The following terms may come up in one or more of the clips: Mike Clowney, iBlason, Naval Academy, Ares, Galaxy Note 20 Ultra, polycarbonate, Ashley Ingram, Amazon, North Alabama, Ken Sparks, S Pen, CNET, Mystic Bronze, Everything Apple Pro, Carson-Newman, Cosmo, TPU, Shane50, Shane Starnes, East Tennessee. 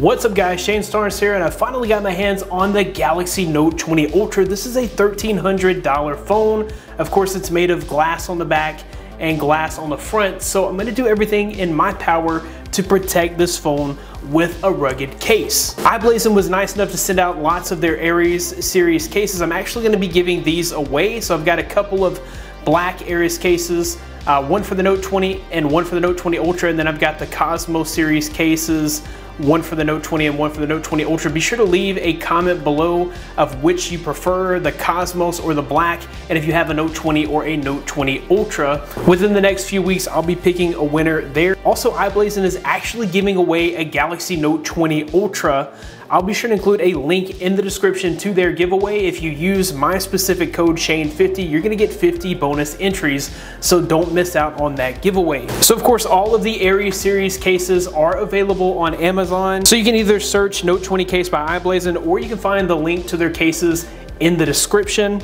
What's up guys, Shane Starnes here, and I finally got my hands on the Galaxy Note 20 Ultra. This is a $1,300 phone. Of course, it's made of glass on the back and glass on the front, so I'm gonna do everything in my power to protect this phone with a rugged case. iBlason was nice enough to send out lots of their Ares series cases. I'm actually gonna be giving these away, so I've got a couple of black Ares cases, one for the Note 20 and one for the Note 20 Ultra, and then I've got the Cosmo series cases, one for the Note 20 and one for the Note 20 Ultra. Be sure to leave a comment below of which you prefer, the Cosmos or the black, and if you have a Note 20 or a Note 20 Ultra. Within the next few weeks, I'll be picking a winner there. Also, iBlason is actually giving away a Galaxy Note 20 Ultra. I'll be sure to include a link in the description to their giveaway. If you use my specific code Shane50, you're gonna get 50 bonus entries, so don't miss out on that giveaway. So of course, all of the Ares series cases are available on Amazon. So you can either search Note 20 case by iBlason, or you can find the link to their cases in the description.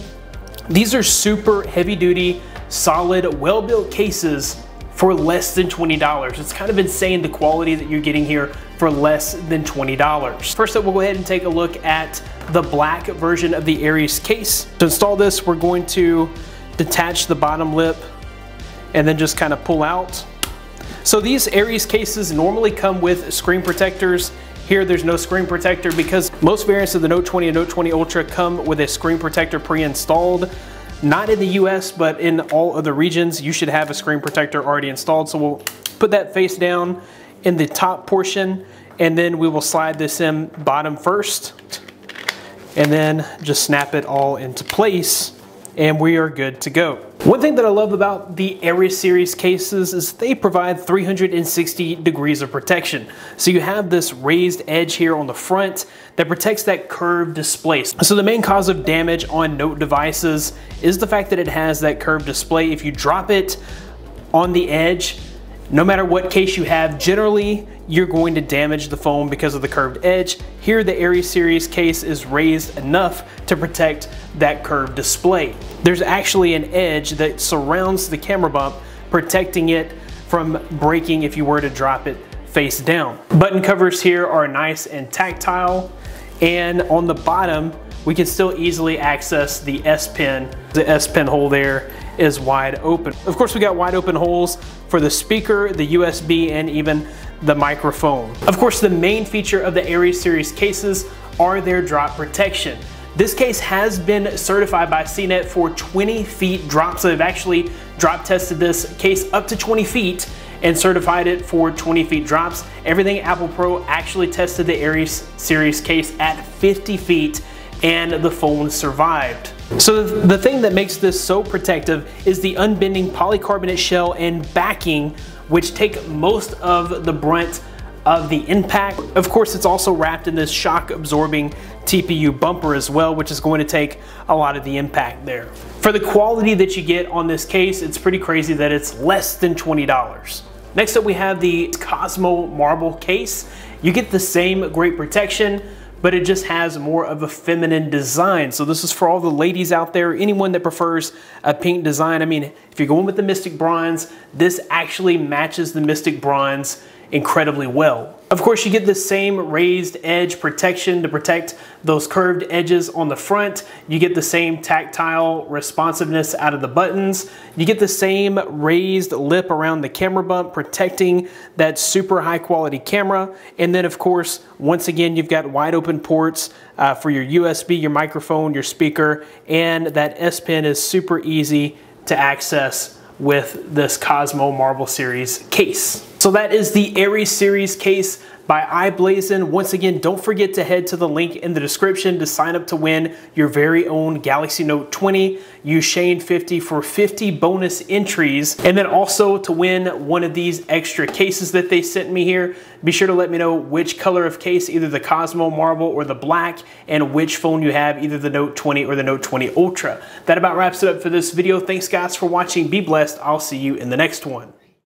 These are super heavy duty, solid, well-built cases for less than $20. It's kind of insane the quality that you're getting here for less than $20. First up, we'll go ahead and take a look at the black version of the Ares case. To install this, we're going to detach the bottom lip and then just kind of pull out. So these Ares cases normally come with screen protectors. Here, there's no screen protector because most variants of the Note 20 and Note 20 Ultra come with a screen protector pre-installed. Not in the US, but in all other regions, you should have a screen protector already installed. So we'll put that face down in the top portion, and then we will slide this in bottom first, and then just snap it all into place, and we are good to go. One thing that I love about the Ares series cases is they provide 360 degrees of protection. So you have this raised edge here on the front that protects that curved display. So the main cause of damage on Note devices is the fact that it has that curved display. If you drop it on the edge, no matter what case you have, generally you're going to damage the phone because of the curved edge. Here, the Ares series case is raised enough to protect that curved display. There's actually an edge that surrounds the camera bump, protecting it from breaking if you were to drop it face down. Button covers here are nice and tactile, and on the bottom, we can still easily access the S Pen. The S Pen hole there is wide open. Of course, we got wide open holes for the speaker, the USB, and even the microphone. Of course, the main feature of the Ares series cases are their drop protection. This case has been certified by CNET for 20 feet drop, so they've actually drop tested this case up to 20 feet and certified it for 20 feet drops. Everything Apple Pro actually tested the Ares series case at 50 feet and the phone survived. So the thing that makes this so protective is the unbending polycarbonate shell and backing, which take most of the brunt of the impact. Of course, it's also wrapped in this shock absorbing TPU bumper as well, which is going to take a lot of the impact there. For the quality that you get on this case, it's pretty crazy that it's less than $20. Next up, we have the Cosmo marble case. You get the same great protection, but it just has more of a feminine design. So this is for all the ladies out there, anyone that prefers a pink design. I mean, if you're going with the Mystic Bronze, this actually matches the Mystic Bronze incredibly well. Of course, you get the same raised edge protection to protect those curved edges on the front. You get the same tactile responsiveness out of the buttons. You get the same raised lip around the camera bump, protecting that super high quality camera. And then of course, once again, you've got wide open ports for your USB, your microphone, your speaker, and that S Pen is super easy to access with this Cosmo Marble Series case. So that is the Ares series case by iBlason. Once again, don't forget to head to the link in the description to sign up to win your very own Galaxy Note 20. Use Shane50 for 50 bonus entries. And then also to win one of these extra cases that they sent me here, be sure to let me know which color of case, either the Cosmo Marble or the black, and which phone you have, either the Note 20 or the Note 20 Ultra. That about wraps it up for this video. Thanks guys for watching. Be blessed. I'll see you in the next one.